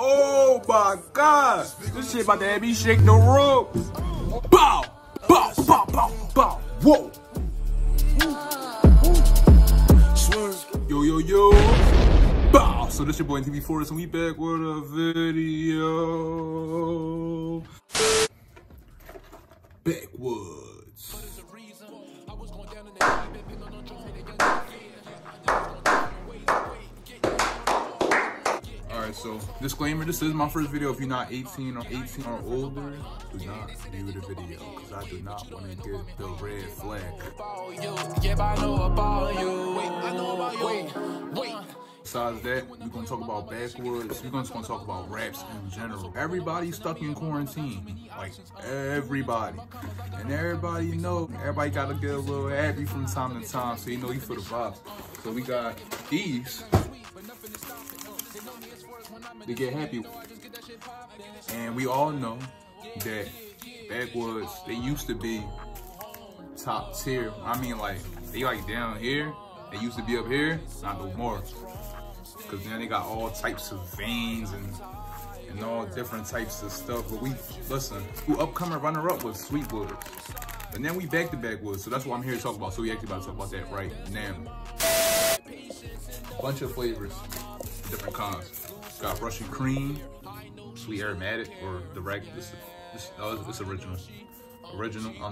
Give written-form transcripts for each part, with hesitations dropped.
Oh my God! This shit about to have me shake the rope. Bow, bow, bow, bow, bow. Whoa. Yo, yo, yo. Bow. So this your boy NTB Forest, and we back with a video. Backwoods. So, disclaimer, this is my first video. If you're not 18 or older, do not view the video, because I do not want to get the red flag. Besides that, we're going to talk about Backwoods. We're just going to talk about raps in general. Everybody's stuck in quarantine. Like, everybody. And everybody know, everybody got to get a little happy from time to time, so you know you feel the vibe. So we got these. They get happy, and we all know that Backwoods, they used to be top tier. I mean, like, they like down here, they used to be up here, not no more, because then they got all types of veins and all different types of stuff. But we listen, who upcoming runner-up was Sweetwood, and then we back to Backwoods, so that's what I'm here to talk about. So we actually about to talk about that right now. Bunch of flavors, different kinds. Got Russian cream, sweet aromatic, or direct. This original. I don't know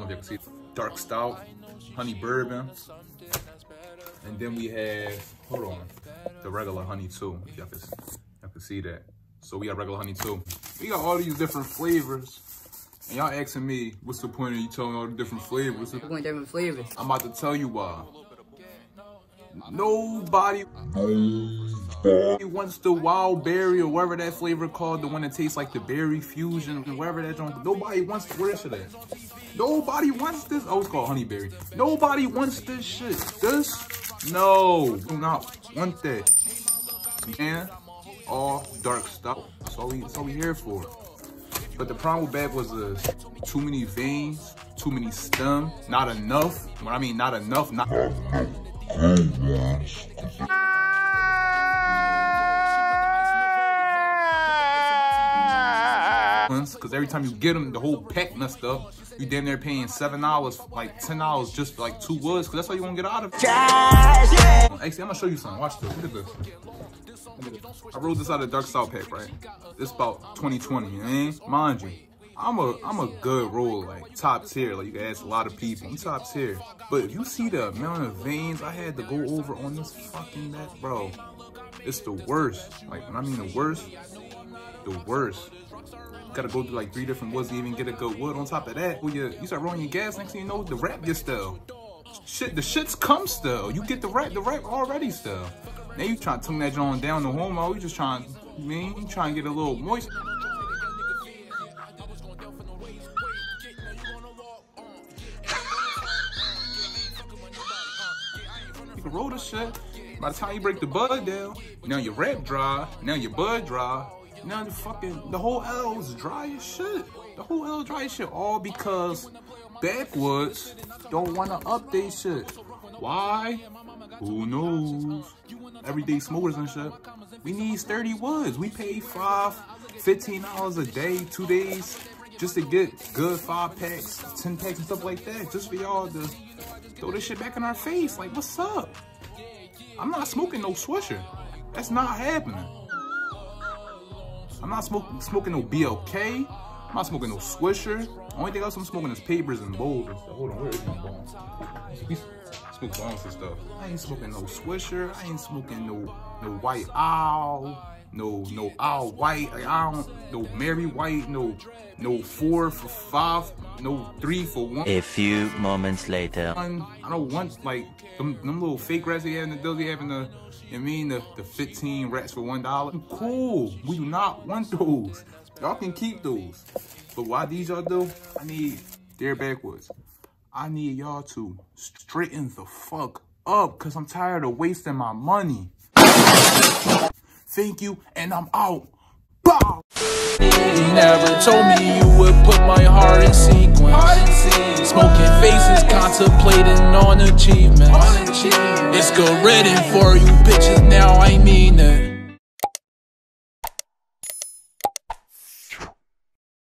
if you can see it. Dark stout, honey bourbon, and then we have, hold on, the regular honey too. If y'all can see that. So we got regular honey too. We got all these different flavors, and y'all asking me, what's the point of you telling all the different flavors? I'm about to tell you why. Nobody wants the wild berry, or whatever that flavor called, the one that tastes like the berry fusion, whatever that joint. Nobody wants this shit. Nobody wants this. Oh, it's called honey berry. Nobody wants this shit. This? No, do not want that. And all dark stuff. That's all we here for. But the problem with Backwoods was too many veins, too many stem, not enough. When I mean not enough, not. Because every time you get them, the whole pack messed up. You damn near paying $7, like $10, just for like 2 woods. Because that's all you want to get out of it. Actually, I'm going to show you something. Watch this. Look at this. I rolled this out of the Dark South pack, right? This about 2020, you know what I mean? Mind you, I'm a good roller, like top tier. Like, you can ask a lot of people, I'm top tier. But if you see the amount of veins I had to go over on this fucking net, bro, it's the worst. Like, when I mean the worst. You gotta go through like 3 different woods to even get a good wood. On top of that, when you start rolling your gas, next thing you know, the rap gets stale. Shit, the shits come stale. You get the rap already stale. Now you trying to tongue that joint down the homo. You just trying, you trying to get a little moist. Roll this shit. By the time you break the bud down, now your rap dry, now your bud dry, now the fucking, the whole L's dry as shit. The whole L dry as shit, all because Backwoods don't want to update shit. Why? Who knows? Everyday smokers and shit. We need sturdy woods. We pay $15 a day, 2 days, just to get good 5 packs, 10 packs and stuff like that, just for y'all to throw this shit back in our face. Like, what's up? I'm not smoking no Swisher. That's not happening. I'm not smoking no BLK. I'm not smoking no Swisher. Only thing else I'm smoking is papers and bowls and stuff. Hold on, where is my bones? We smoke bones and stuff. I ain't smoking no Swisher. I ain't smoking no White Owl. No Owl White. Like, I don't, no Mary White. No 4 for 5. No 3 for 1. A few moments later. I don't want like them little fake rats they have in the deal. They having the, you know I mean, the 15 rats for $1. Cool. We do not want those. Y'all can keep those. But why these y'all do? I need their Backwoods. I need y'all to straighten the fuck up, cause I'm tired of wasting my money. Thank you, and I'm out. Bow. You never told me you would put my heart in sequence. Smoking faces, contemplating on achievements. It's good written for you bitches, now I mean it.